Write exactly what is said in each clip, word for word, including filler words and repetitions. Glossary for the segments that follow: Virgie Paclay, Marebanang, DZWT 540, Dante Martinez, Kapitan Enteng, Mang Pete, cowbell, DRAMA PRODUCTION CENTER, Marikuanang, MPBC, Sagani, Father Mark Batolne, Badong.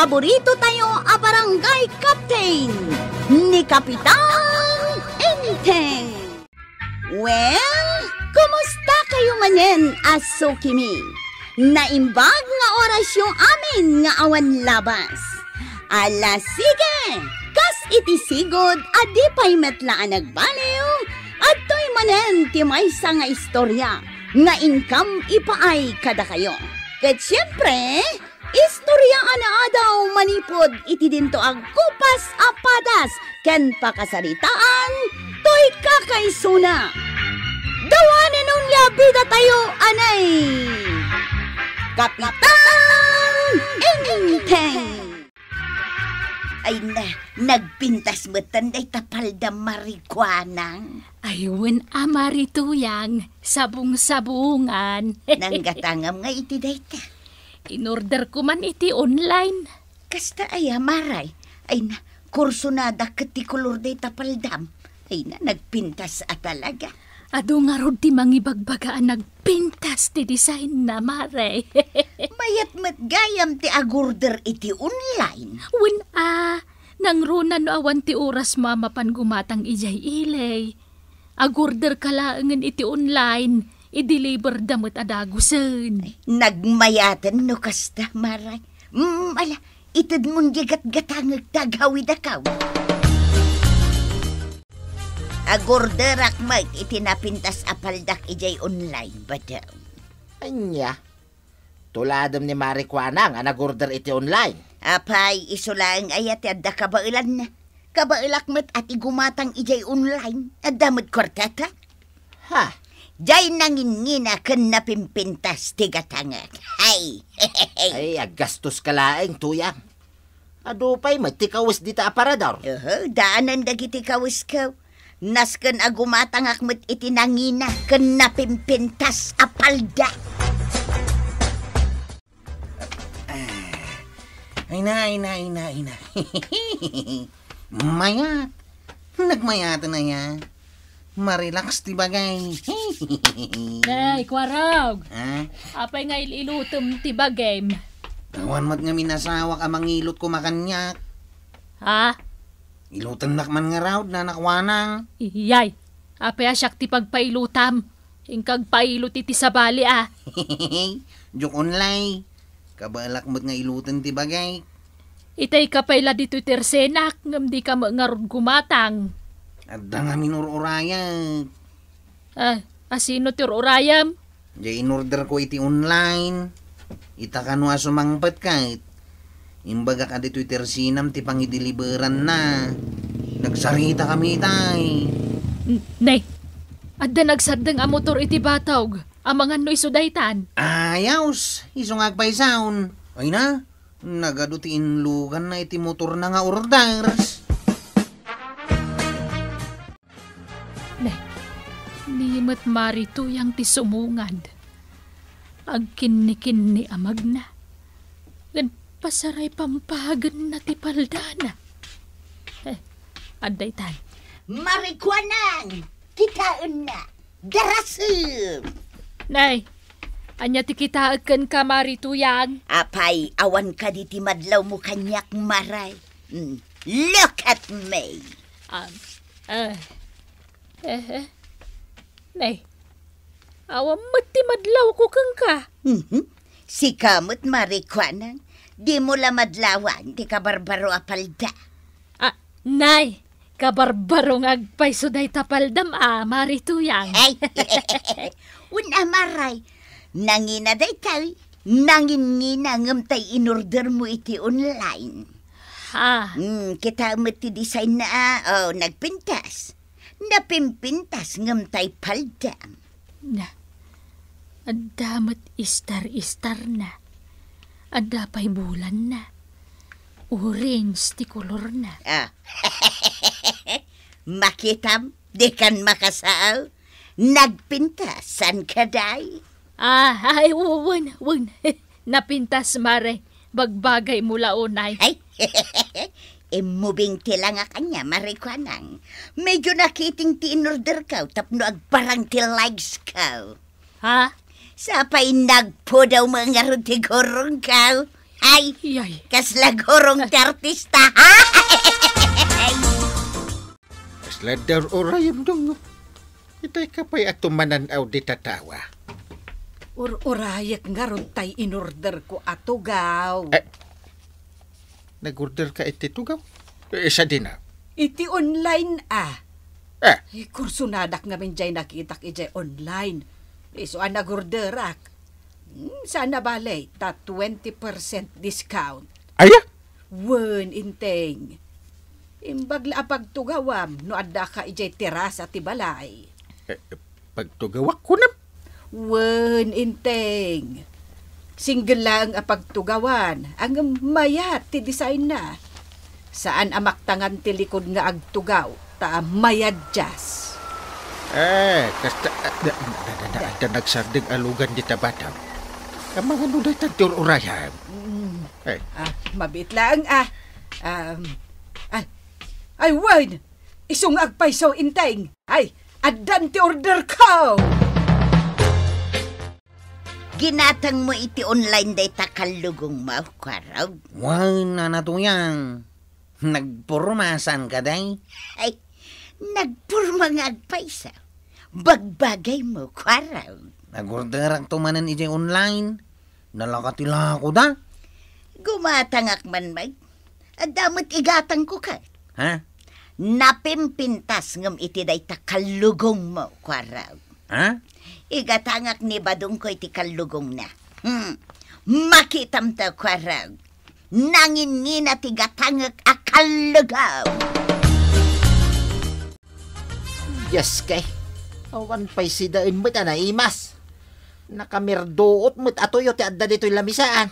paborito tayo a barangay captain ni Kapitan Enteng. Well, kumusta kayo manen aso kimi? Naimbag nga oras yung amin nga awan labas. Ala sige, kas itisigod adi pa'y metlaan nagbaliw at to'y manen timaysa nga istorya nga income ipaay kada kayo. Ket syempre, istorya anaadaw manipod iti dinto ang kupas apadas ken pakasaritaan to'y kakaisuna. Dawanin nun labida tayo anay Kapitan Enteng. Ay na, nagpintas matanday tapalda Marikuanang. Ayun, amari tuyang, sabung-sabungan. Nanggatangam nga iti dayta. Inorder ko man iti online. Kasta ay amaray, ay na, kurso na dakatikulor day tapaldam. Ay na, nagpintas at talaga. Ado nga rod ti mangibagbagaan nagpintas ti design na maray. Mayat matgayam ti agorder iti online. When ah, nang runan no awan ti oras mamapan gumatang ijay ilay. Agorder kalaangan iti online, i-deliver damit adagusan. Nagmayatan no kasta maray. Mm, ala, itad mong gigat-gatang nagtagawid akaw. Agorderak mag itinapintas apaldak ijay online, Badong. Anya? Tuladom ni Marikuanang ang nagorder iti online. Apay, isulang ayat at kabailan na. Kabailak met at igumatang ijay online. At damad kortata. Ha? Jay nangin ngina kan napimpintas tigatangat. Ay! Ay, agastos kalaeng tuyang. Adupay, matikawas dita aparador. Uh-huh, daanan dagitikawas ka. Nasken agumatang akmet itinangina ken napimpintas apalda. Ay na, ay na, ay na, ay na. Mayat. Nagmayat na yan. Marelax ti bagay. Nay, kwarog. Ha? Apay nga ililutom ti bagay. Awan mat nga minasawak amang ilot ko makanyak. Ha? Ilutan nakman nga raw, nanakwanang. Iyay, apay asyak ti pagpailutam. Ingkag pailot iti sabali ah. Joke onlay. Kabalak mo't nga ilutan ti bagay. Itay kapayla dito tersenak, ngam di ka mangarod gumatang. Adda nga minururayag. Ah, asino tirurayam? Jay inorder ko iti online. Itakano asumangpat kahit. Imbaga ka dito'y tersinam, ti pangidiliberan na. Nagsarita kami, tay. Nay, adda nagsardang ang motor iti batog. Amangan no isudaytan. Ayaws, isungag paisaon. Ay na, nagadutiin lugan na iti motor na nga orders. Nay, limat marito yang ti sumungad. Ang kinikin ni amag na. Gan pasaray pampahagan na ti paldana. Eh, aday tayo. Marikuanang! Kitaon na! Darasim! Nay, anya ti kitaagan ka marituyan? Apay, awan ka di ti madlaw mo kanyak maray. Mm, look at me! Um, uh, eh, eh. Nay, awan mo ti madlaw ko kang ka. Mm-hmm. Sikamot Marikuanang. Di mo lamadlawan, di ka barbaro apalda. Ah, nay, ka barbaro ngagpaiso day tapaldam, ah, marituyang. Ay, una maray, nangina day tayo, nangin-ngina ngamtay inorder mo iti online. Ha? Mm, kita matidesign na, oh, nagpintas. Napimpintas ngamtay paldam. Na, ang damat istar-istar na. Ada pa'y bulan na. Orange ti kolor na. Ah. Makitam, di kan makasaaw. Nagpintas, san kaday? Ah, ay, wun, wun. Napintas, mare. Bagbagay mula unay. Ay, imubing tila nga kanya, Marikuanang. Medyo nakiting ti inorder ka, tapno agbarang ti likes ka. Ha? Sapay nagpo daw mga rotigorong ka. Ay, kaslagurong artista, ha? Kasladar orayam dong. Itay kapay atumanan aw di tatawa. Or-orayak nga ron tay in-order ko atugaw. Eh, nag-order ka iti tugaw? Isa din ah. Iti online ah. Eh? Ay, kurso nadak namin jay nakitak ijay online. So, ang nag-orderak. Sana balay, ta twenty percent discount. Aya? Wen inteng. Imbagla pagtugawam, no adda ka ijay terasa ti balay. Pagtugawak ko na. Wen inteng. Single lang ang pagtugawan. Ang mayat ti design na. Saan amak tangan ti likod nga agtugaw, ta mayad jas. Eh, kasta ada nagsardeng alugan di tabatang. Ang mga nuday tantur urayam. Eh. Ah, mabit lang ah. Um, ah. Ay, word! Isong agpaisaw inteng. Ay, adan ti order ko! Ginatang mo iti online day takalugong maukaraw. Why, nanatuyang. Nagpurmasan ka day? Ay, nagpurma nga agpaisa. Bagbagay mo, kwaraw. Nag-order ang tumanan iti online. Nalakatila ako da. Gumatangak man, mag. Adamot igatang ko ka. Ha? Napimpintas ngam iti day takalugong mo, kwaraw. Ha? Igatangak ni Badong ko iti kalugong na. Hmm. Makitam ta, kwaraw. Nangingin at igatangag akalagaw. Yes kay. Awan pa'y sidain mo't anaimas. Nakamirdoot mo't atoyo ti adda dito'y lamisaan.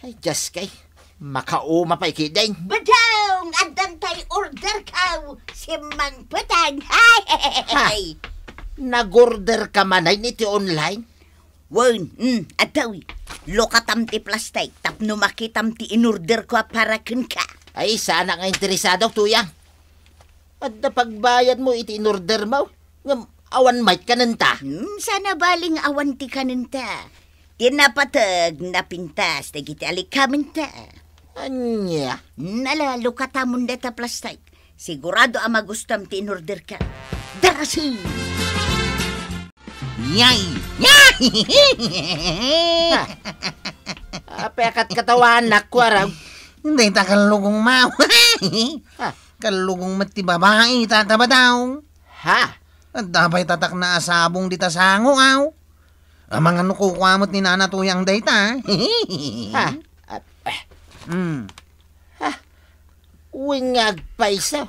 Ay, yes kay. Makauma pa'y kidain. Badong! Addan tay order ka. Si Mang Putang. Ay! Nag-order ka manay niti online? Wan, mm, adawi. Lokatam ti plastay, tapno makitam ti in-order ko para kun ka. Ay, sana nga interesado, tuyang. At napagbayad mo iti in-order mo, awan might kananta. Hmm, sana baling awan ti kananta. Tinapatag na pintas, nagiti alikamenta. Anya? Nala, lokatam mo na ta plastay. Sigurado ang magustam ti in-order ka. Darasi! Nyay! Nyay! Apekat katawan na, kwaraw. Hindi, takalugong mau. Kalugong mati babae, tataba daw. Ha? At dabay tatak na asabong dita sango, aw. Ang mga nukukwamot ni nanatuyang dayta. Ha? Hmm. Ha? Wingag paisaw.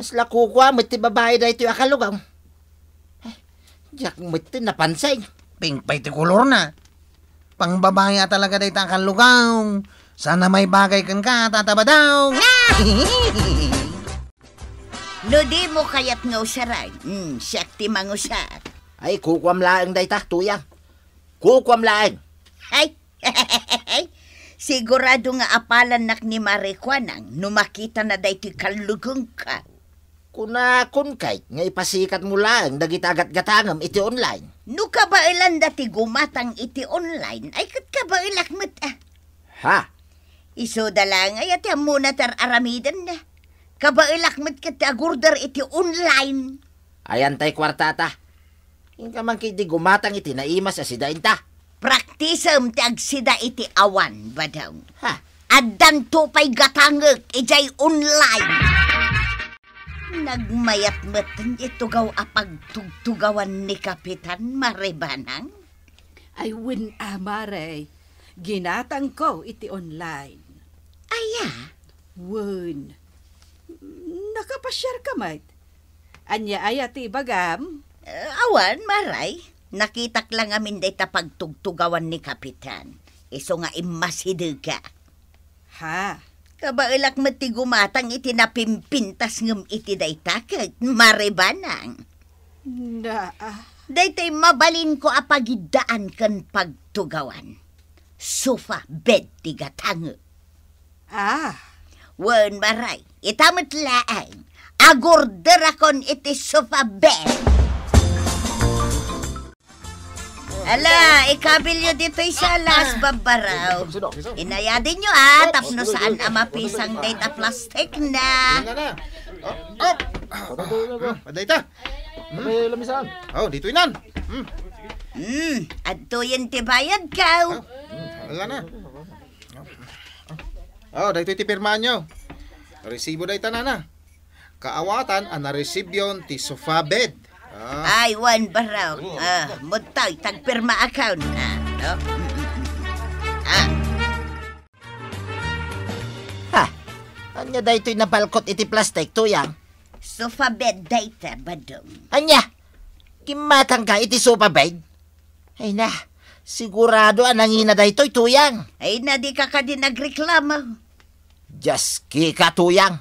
Kasla kukwamot ti babae dayto yung akalugaw. Diyak mo ito napansay. Pingpay ti kulor na. Pangbabaya talaga day takang lugaw. Sana may bagay kan ka, tataba daw. No di mo kayat nga usaran. Mm, siyak ti mang usar. Ay, kukwam laeng day ta, tuyang. Kukwam laeng. Ay, sigurado nga apalan nak ni Marikuanang numakita na day ti kalugong ka. Kunakun kay, nga ipasikat mo lang, dagitagat-gatangam iti online. No ka ba ilan dati gumatang iti online, ay kat ka ba ilak mat ah. Ha? Iso dalang ay ati muna tar aramidan na. Ka ba ilak mat kat agurder iti online. Ayan tay kwartata. Yung kamang kiti gumatang iti naimas asidain ta. Praktisam ti agsida iti awan, Badong. Ha? Addan tupay gatangag, ijay online. Nagmayat-matan ito gaw apagtugtugawan ni Kapitan Marebanang. Ay, win ah, Mare. Ginatang ko iti online. Aya? Win. Nakapashare ka, mate. Anya ayat ibagam? Uh, awan, Maray. Nakitak lang amin day tapagtugtugawan ni Kapitan. Iso nga imasidag ka. Ha? Kabailak matigumatang iti napimpintas ngam iti daytakag, Marebanang. Na ah. Daytay mabalin ko apagidaan kan pagtugawan. Sofa, bed, tigatango. Ah. Wan Maray, itamot laang. Agorder akon iti sofa, bed. Ala, ikabilyo dito'y siya alas babaraw. Inayadin nyo ah, tapno saan amapisang data plastic na. Op! Paday ta! May lamisaan. Oh, dito'y nan. Hmm, adto yun tibayad ka. Wala na. Oh, dito'y tipirmaan nyo. Resibo dahita na na. Kaawatan ang nareceive yun ti sofabed. Ah. Ay, one baraw. Ah, muntay, tagpirma account. Ah, no? Ah. Ha, anya daytoy nabalkot iti plastic, tuyang? Sofa bed dayta, Badong. Anya, kimatang ka iti sofa bed? Ay na, sigurado anang hina daytoy, tuyang. Ay na, di ka ka din nagreklamo. Just kika, tuyang.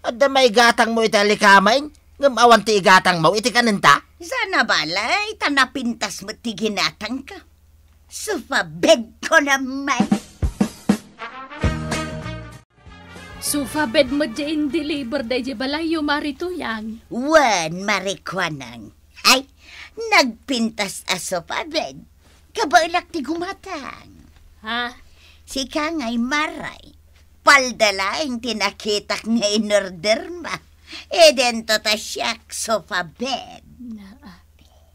At na may gatang mo iti alikamain? Ngamawan ti igatang mo, iti kanenta? Sana bala, itanapintas mo ti ginatang ka. Sufabed ko naman. Sufabed mo dyan deliver day di balayo, Marituyang. Wan, Marikuanang. Ay, nagpintas a sufabed. Kabailak ti gumatang. Ha? Si Kangay Maray. Paldalaing tinakitak nga inorder ma. E dento ta siyak sofa bed.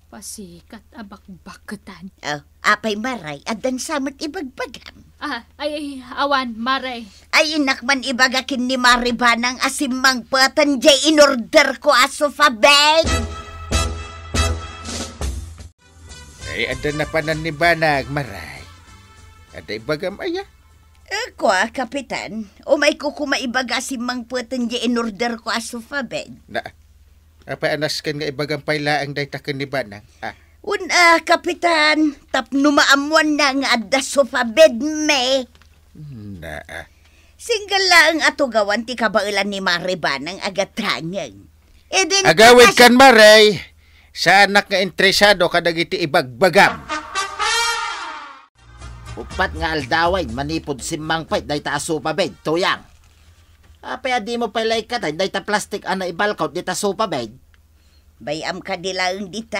Pasikat abak-bakutan. Oh, apay Maray, adan samat ibagbagam. Ah, ay, awan, Maray. Ay, inakman ibagakin ni Marebanang asimang patan jay inorder ko a sofa bed. Ay, adan na panan ni Banag, Maray. Aday bagam aya. Ako ah, Kapitan. O may kukumaibaga si Mang Pete niya inorder ko as sofa bed. Na, apaanas ka nga ibagang pailaang day takin ni Banang. Ah. Una, Kapitan. Tap numaamuan na nga adda sofa bed me. Na, ah. Single lang ato gawan ti kabailan ni Marebanang agatrangang. E din... Agawid kan, Maray. Sa anak nga interesado kadagiti ibagbagam. Upat nga aldaway, manipod si Mang Pete, dahi ta sopa bed, tuyang. Apaya di mo palay ka tayo, dahi ta plastic ana ibalkaw, dahi ta sopa bed. Bayam ka dilaang dita.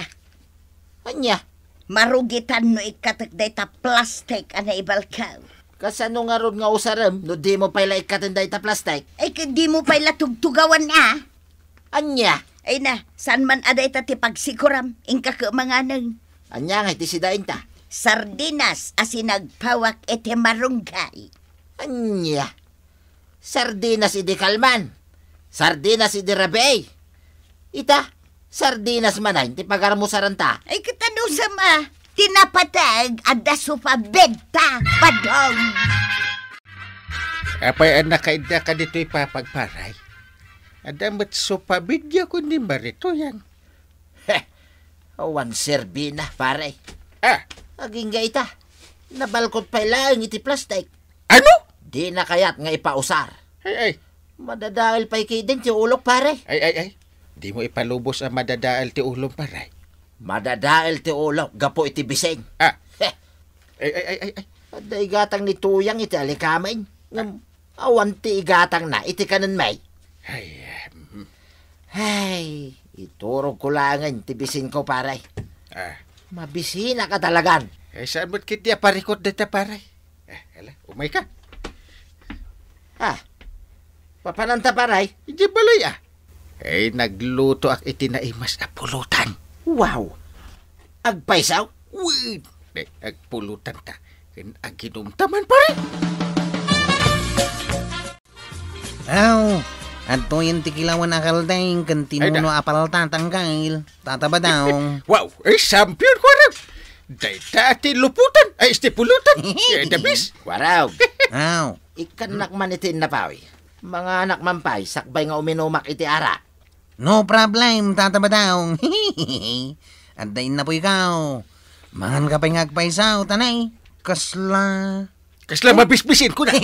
Anya? Marugitan no ikatak dahi ta plastic ana ibalkaw. Kasano nga ron nga usaram, no di mo palay ka tayo, dahi ta plastic? Ay, di mo pala tugtugawan ah. Anya? Ay na, saan man aday ta tipagsikuram, ingka ka mga nang. Anya nga, tisidain ta. Sardinas asinagpawak ete marunggay. Anya? Sardinas idi kalman. Sardinas idi rabey. Ita, sardinas manay. Ti pagarmusaran ta. Ay katanusa ma. Tinapatag ada sofa bed ta. Badong. Apay anak kaida ka dito'y papagparay. Ada mat sofa bed ya kundi marito yan. Heh. Awan serbina paray. Ah. Aging nga ita, nabalkot pa ilang iti plastic. Ano? Di na kaya't nga ipausar. Ay, ay. Madadaal pa ikidin ti ulok, pare. Ay, ay, ay. Di mo ipalubos ang madadaal ti ulok, pare. Madadaal ti ulok, gapo iti biseng. Ah. Heh. Ay, ay, ay, ay, ay. Aday gatang ni Tuyang iti alikamain. Ngam, ah. Awan ti igatang na, iti kanan may. Ay, um. Ay, iturog ko langan, ti biseng ko, pare. Ah. Mabisina ka talagan. Eh, saan mo't kitya parikot dito, paray? Eh, ala, umay ka. Ha? Papananta, paray? Hindi balay, ah. Eh, nagluto ak itinaimas na pulutan. Wow! Agpaisaw? Wait! Eh, agpulutan ta. Aginumtaman, paray! Wow! Ato yung tikilawan akaldeng, kantinuno apal tatangkail, tataba daw. Wow, ay champion, waraw! Dayta ati luputan, ay istipulutan, ay dabis. Waraw, aw, ikanak man iti napawi. Mga anak mampay, sakbay nga uminumak iti ara. No problem, tataba daw. At dahin na po ikaw. Mangan ka pa'y ngagpaisaw, tanay. Kasla... Kasla mabisbisin ko na.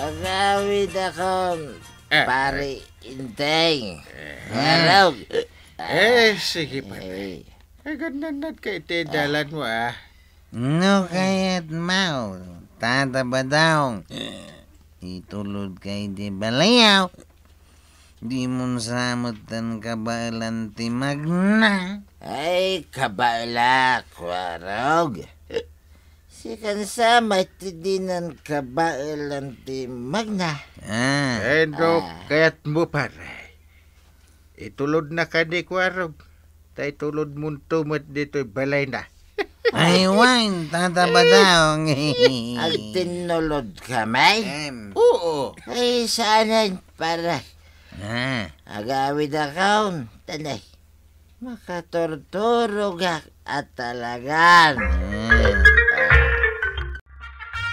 Agawid akong ah. Pare Enteng. Araw. Eh, sige pa. Eh, gananad ka itidalan mo ah. No kaya't mau. Tataba daw. Itulod kay di balayaw. Di mong samutan ka balan timag na. ay kabala kwarog. Sikan sa maitidinan kabailan ti Magna. Ah. Endo ah. Kaya't mo pare. Itulod na ka di kwarog. Tay tulod mong tumot dito'y balay na. Ay, wang, tata Badong. Ang tinulod kamay? Um, Oo. Ay, saanan para. Ah. Agawid akaon, tanay. Makatorturog at talagan. Ah.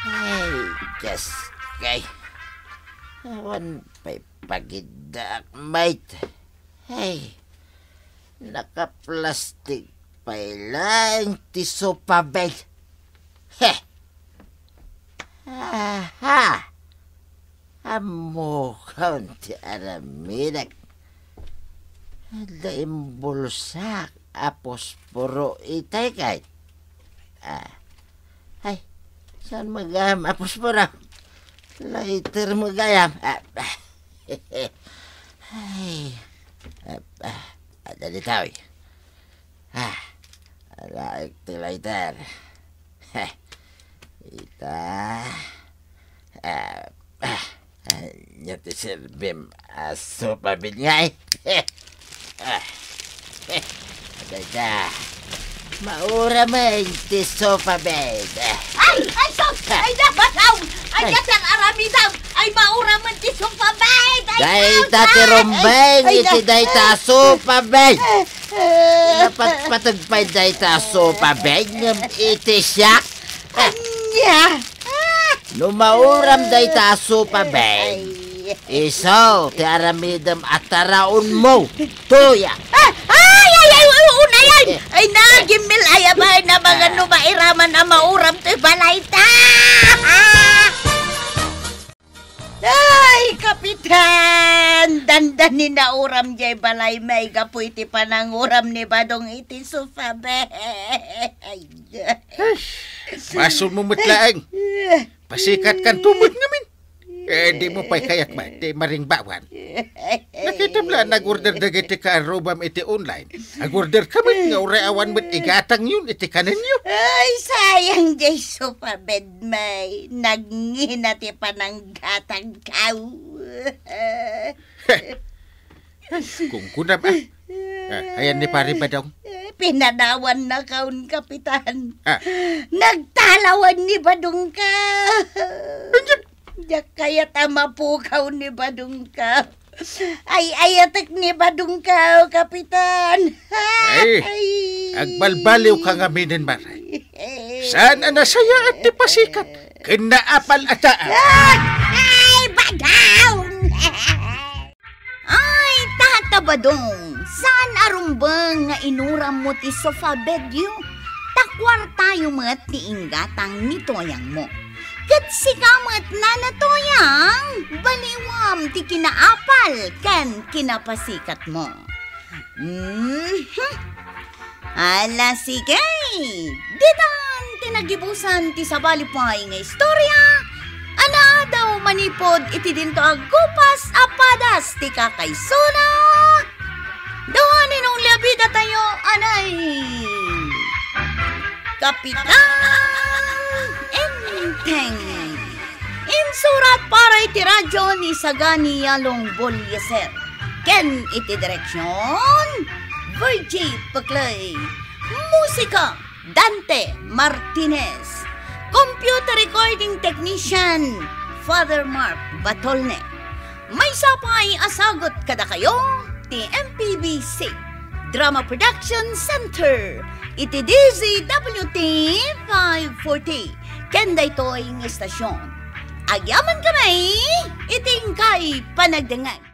Ay, Diyos kay. Awan pa'y pagidak, mate. Ay, naka-plastic pa'y lang tiso pabay. Heh! Aha! Amukaw ti araminak. Daim bulsak apos puro itay kay. Ah. Ay, saan magayam? Apos po na. Later magayam. Ah, ah. Ay. Ah, ah. Ada di tawi. Ah. Ada di later. Heh. Ita. Ah. Ah. Nyati sirbim aso pabit ngay. Heh. Ah. Heh. Ada ita. Maura may ti sofa bed. Ay! Ay, so! Ay, nabataw! Ay, katang aramidaw! Ay, maura may ti sofa bed! Ay, dahil dati rumbeng, iti dahil ta sofa bed! Napagpatagpay dahil ta sofa bed, iti siya. Anya! Nung mauram dahil ta sofa bed, iso, ti aramidam ataraon mo, tuya! Ay nagimil ay abay na mga numairaman na mauram to'y balay ta! Ay, Kapitan! Dandanin na uram jay balay may kapoy ti panang uram ni Badong iti sufabe. Maso mo mutlaang. Pasikat kan tumot ngamin. Eh, di mo pa'y kayak ba, di maring bawan. Nakita mo lang, nag-order na giti ka arobam iti online. Nag-order ka ba't nga ureawan ba't igatang yun iti kanan yun? Ay, sayang jay sopa bed may. Nagngina ti pananggatang kaw. Kung kuna ba? Ah, ayan ni pare Badong. Pinanawan na kaon, Kapitan. Ah. Nagtalawan ni Badong ka. Ya kaya tama po kao ni Badong ka. Ay, ayatek ni Badong ka, Kapitan. Ay, ay. Agbalbaliw ka nga minin, Maray. Sana nasaya at dipasikat. Kinaapal at taan. Ay, Badong! Ay, Tata Badong, saan arumbang nga inuram mo ti sofa bed yu? Takwar tayo mga tiinggatang nitoyang mo. Kat si kamat na natoyang, baliwam ti kinaapal kan kinapasikat mo. Mm-hmm. Ala sige, ditan tinagibusan ti sabalipay nga istorya, ana daw manipod iti dinto aggupas apadas ti kakaisuna. Dawanin ang labida tayo, anay. Kapitan Enteng. Insurat para iti radyo ni Sagani Yalong Bolyeser. Ken iti direksyon Virgie Paclay. Musika Dante Martinez. Computer recording technician Father Mark Batolne. May sapay asagot kada kayo ti M P B C Drama Production Center. I T D Z W T five forty. Kenda ito ay ng istasyon. Agyaman kamay, iting kay panagdangan.